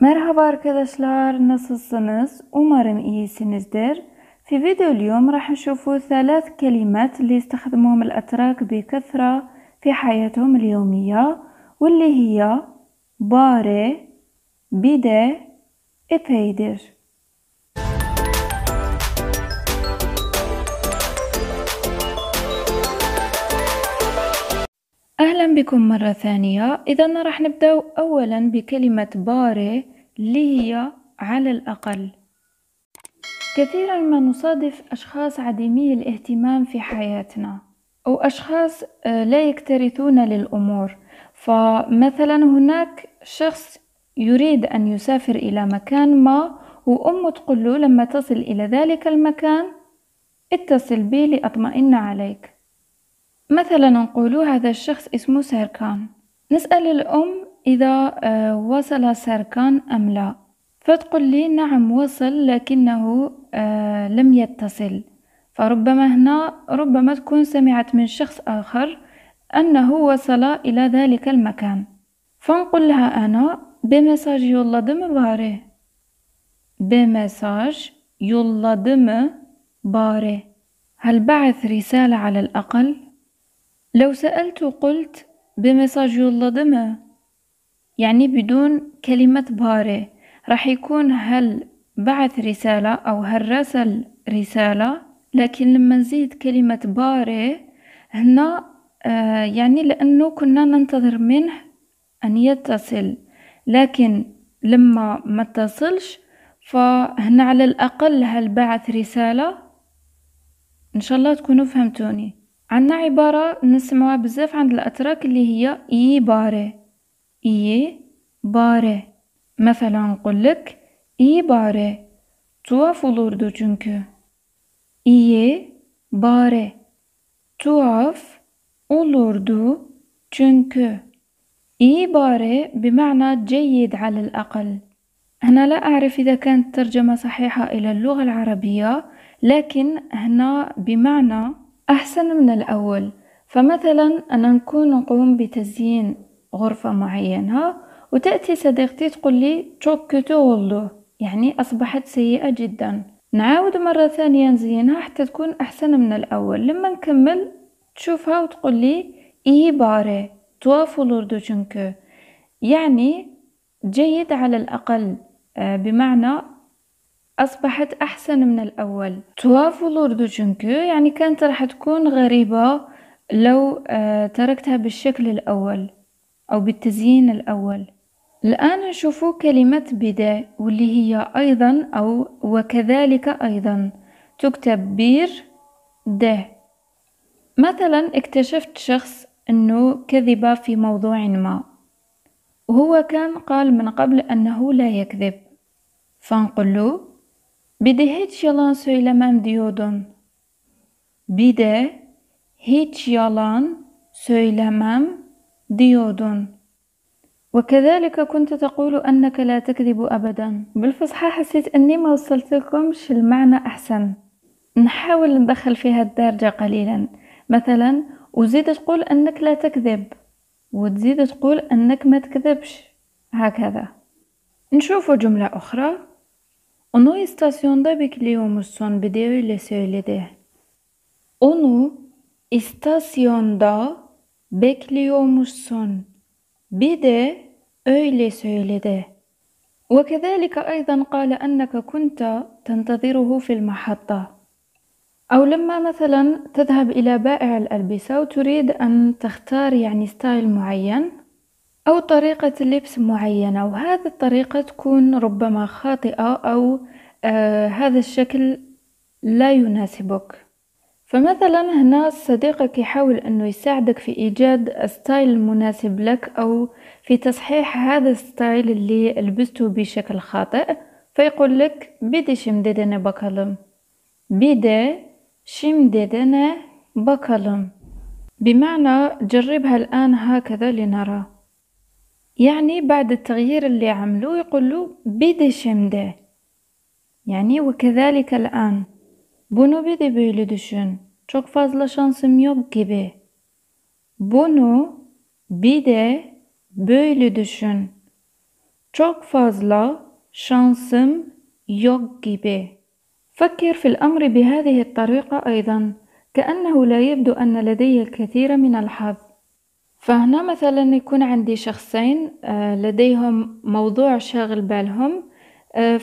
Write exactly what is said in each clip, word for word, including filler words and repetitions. Merhaba arkadaşlar, nasılsınız? Umarım iyisinizdir. في فيديو اليوم راح نشوفوا ثلاث كلمات اللي يستخدموهم الأتراك بكثرة في حياتهم اليومية، واللي هي باري، Bir de، epeydir. أهلا بكم مرة ثانية. إذا راح نبدأ أولا بكلمة باري اللي هي على الأقل. كثيرا ما نصادف أشخاص عديمي الاهتمام في حياتنا أو أشخاص لا يكترثون للأمور. فمثلا هناك شخص يريد أن يسافر إلى مكان ما، وأمه تقول له لما تصل إلى ذلك المكان اتصل بي لأطمئن عليك. مثلا نقول هذا الشخص اسمه سركان، نسأل الأم إذا وصل سركان أم لا، فتقول لي نعم وصل لكنه لم يتصل. فربما هنا ربما تكون سمعت من شخص آخر أنه وصل إلى ذلك المكان، فنقول لها أنا بمساج يوlladı mı bari؟ بمساج يوlladı mı bari؟ هل بعث رسالة على الأقل؟ لو سألت قلت بمساج يوlladı mı، يعني بدون كلمة باري، راح يكون هل بعث رسالة أو هل رسل رسالة. لكن لما نزيد كلمة باري هنا آه يعني لأنه كنا ننتظر منه أن يتصل، لكن لما ما اتصلش فهنا على الأقل هل بعث رسالة. إن شاء الله تكونوا فهمتوني. عندنا عبارة نسمعها بزاف عند الأتراك اللي هي إي باري، إي باري. مثلا نقول لك إي باري tuhaf olurdu çünkü. إي باري tuhaf olurdu çünkü. إي باري بمعنى جيد على الأقل. هنا لا أعرف إذا كانت ترجمة صحيحة إلى اللغة العربية، لكن هنا بمعنى أحسن من الأول. فمثلا أنا نكون نقوم بتزيين غرفة معينة، وتأتي صديقتي تقول لي çok kötü oldu، يعني أصبحت سيئة جدا. نعاود مرة ثانية نزينها حتى تكون أحسن من الأول. لما نكمل تشوفها وتقول لي iyi bari tuhaf olurdu çünkü، يعني جيد على الأقل، بمعنى أصبحت أحسن من الأول. tuhaf olurdu çünkü يعني كانت راح تكون غريبة لو تركتها بالشكل الأول أو بالتزيين الأول. الآن نشوف كلمة Bir de واللي هي أيضا أو وكذلك أيضا، تكتب Bir de. مثلا اكتشفت شخص أنه كذب في موضوع ما، وهو كان قال من قبل أنه لا يكذب، فنقول له Bir de hiç yalan söylemem diyordun. Bir de hiç yalan söylemem diyordun. وكذلك كنت تقول أنك لا تكذب أبدا. بالفصحى حسيت أني ما وصلت لكمش المعنى أحسن، نحاول ندخل فيها الدرجة قليلا. مثلا وزيد تقول أنك لا تكذب، وتزيد تقول أنك ما تكذبش، هكذا. نشوف جملة أخرى. Onu istasyonda bekliyormuşsun Bir de öyle söyledi. Onu istasyonda bekliyormuşsun Bir de öyle söyledi. وكذلك أيضا قال أنك كنت تنتظره في المحطة. أو لما مثلا تذهب إلى بائع الألبسة وتريد أن تختار يعني ستايل معين أو طريقة لبس معينة، وهذه الطريقة تكون ربما خاطئة أو آه هذا الشكل لا يناسبك. فمثلا هنا صديقك يحاول أنه يساعدك في إيجاد ستايل المناسب لك أو في تصحيح هذا الستايل اللي لبسته بشكل خاطئ، فيقول لك Bir de şimdi dene bakalım. Bir de şimdi dene bakalım، بمعنى جربها الآن هكذا لنرى. يعني بعد التغيير اللي عملوه يقول له Bir de şimdi، يعني وكذلك الآن. Bunu bir de böyle düşün، çok fazla şansım yok gibi. Bunu bir de böyle düşün، Çok fazla şansım yok gibi. فكر في الأمر بهذه الطريقة أيضا كأنه لا يبدو أن لديه الكثير من الحظ. فهنا مثلا يكون عندي شخصين لديهم موضوع شاغل بالهم،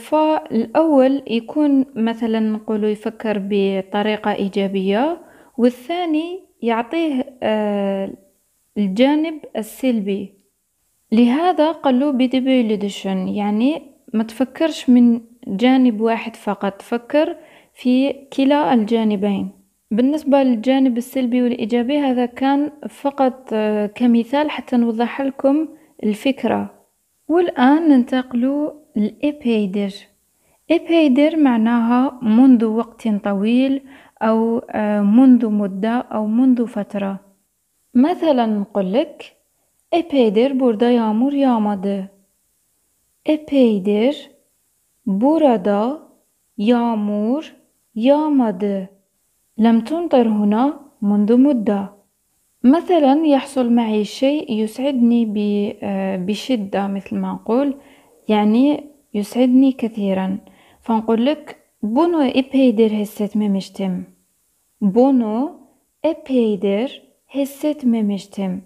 فالأول يكون مثلا نقول يفكر بطريقة إيجابية والثاني يعطيه الجانب السلبي. لهذا قالوا بديبيليديشن، يعني ما تفكرش من جانب واحد فقط، فكر في كلا الجانبين. بالنسبة للجانب السلبي والإيجابي هذا كان فقط كمثال حتى نوضح لكم الفكرة. والآن ننتقل لإبيدر. إبيدر معناها منذ وقت طويل أو منذ مدة أو منذ فترة. مثلا نقول لك epeydir burada yağmur yağmadı. Epeydir burada yağmur yağmadı. لم تمطر هنا منذ مدة. مثلا يحصل معي شيء يسعدني بشدة مثل ما نقول، يعني يسعدني كثيرا، فنقول لك bunu epeydir hissetmemiştim. bunu epeydir hissetmemiştim.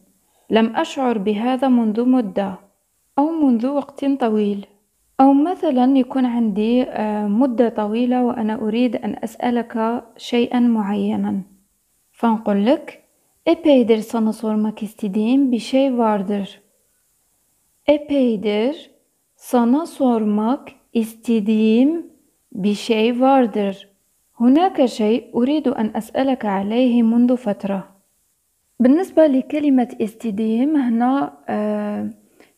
لم أشعر بهذا منذ مدة أو منذ وقت طويل. أو مثلا يكون عندي مدة طويلة وأنا أريد أن أسألك شيئا معينا، فنقول لك epeydir sana sormak istediğim bir şey vardır. Epeydir sana sormak istediğim bir şey vardır. هناك شيء أريد أن أسألك عليه منذ فترة. بالنسبة لكلمة استديم هنا آه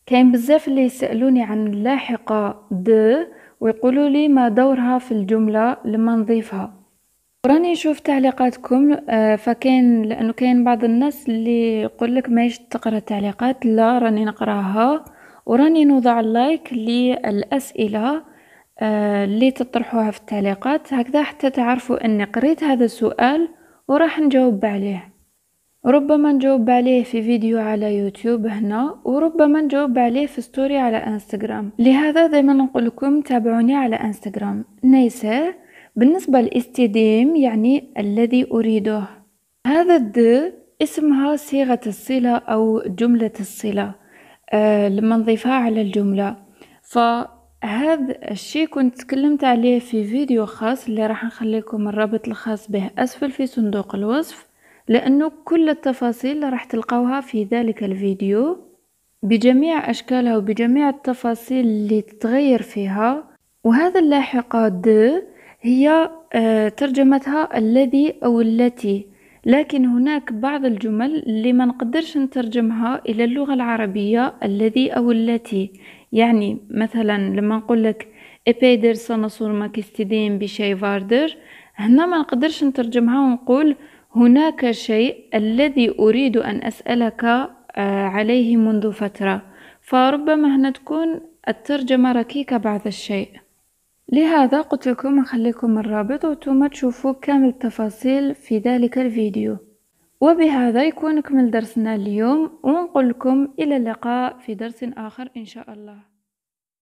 كاين بزاف اللي يسألوني عن اللاحقة د ويقولوا لي ما دورها في الجملة لما نضيفها. راني نشوف تعليقاتكم آه فكاين، لأنه كاين بعض الناس اللي يقول لك ماهيش تقرا التعليقات، لا راني نقراها وراني نوضع اللايك للأسئلة آه اللي تطرحوها في التعليقات، هكذا حتى تعرفوا أني قريت هذا السؤال وراح نجاوب عليه. ربما نجاوب عليه في فيديو على يوتيوب هنا، وربما نجاوب عليه في ستوري على انستغرام. لهذا دائما نقول لكم تابعوني على انستغرام. نيسا بالنسبة للاستديم يعني الذي أريده. هذا الد اسمها صيغة الصلة أو جملة الصلة أه لما نضيفها على الجملة. فهذا الشيء كنت تكلمت عليه في فيديو خاص اللي راح نخليكم الرابط الخاص به أسفل في صندوق الوصف، لأنه كل التفاصيل راح تلقاوها في ذلك الفيديو بجميع أشكالها وبجميع التفاصيل اللي تتغير فيها. وهذا اللاحقة د هي ترجمتها الذي أو التي، لكن هناك بعض الجمل اللي ما نقدرش نترجمها إلى اللغة العربية الذي أو التي. يعني مثلا لما نقول لك epeydir sana sormak istediğim bir şey vardır، هنا ما نقدرش نترجمها ونقول هناك شيء الذي أريد أن أسألك عليه منذ فترة، فربما هنا تكون الترجمة ركيكة بعض الشيء. لهذا قلت لكم أخليكم الرابط وانتم تشوفوا كامل التفاصيل في ذلك الفيديو. وبهذا يكون كمل درسنا اليوم، ونقول لكم إلى اللقاء في درس آخر إن شاء الله.